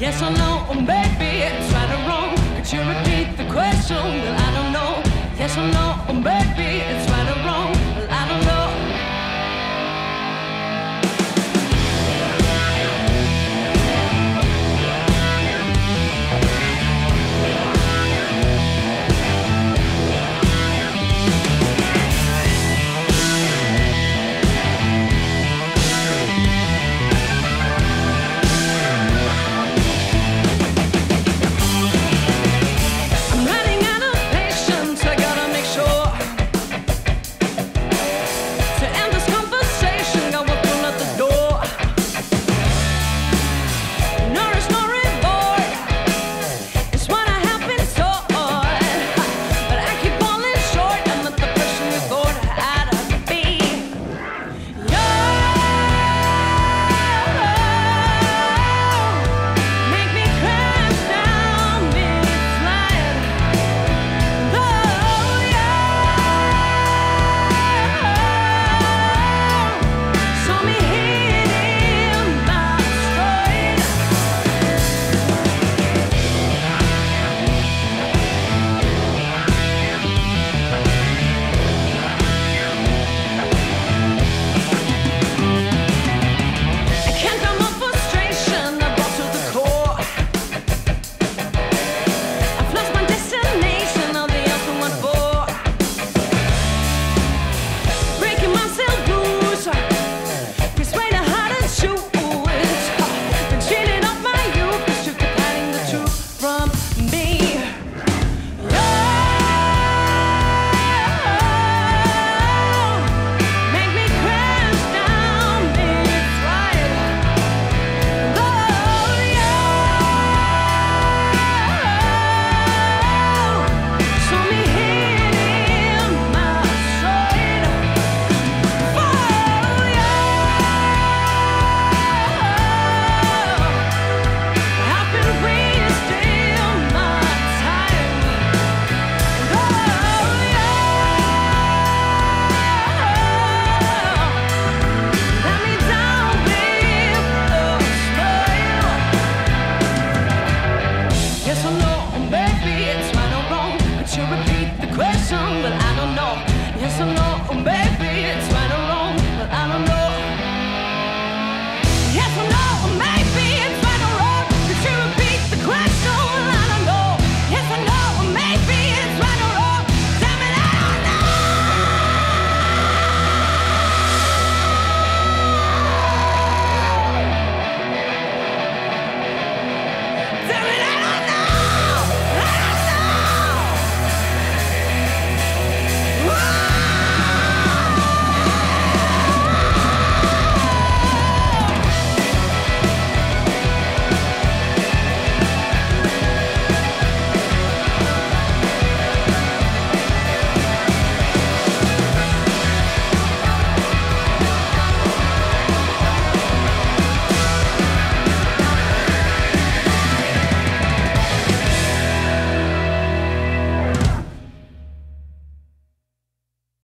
yes or no, or maybe it's right or wrong. Could you repeat the question? Well, I don't know. Yes or no, or maybe it's right or wrong.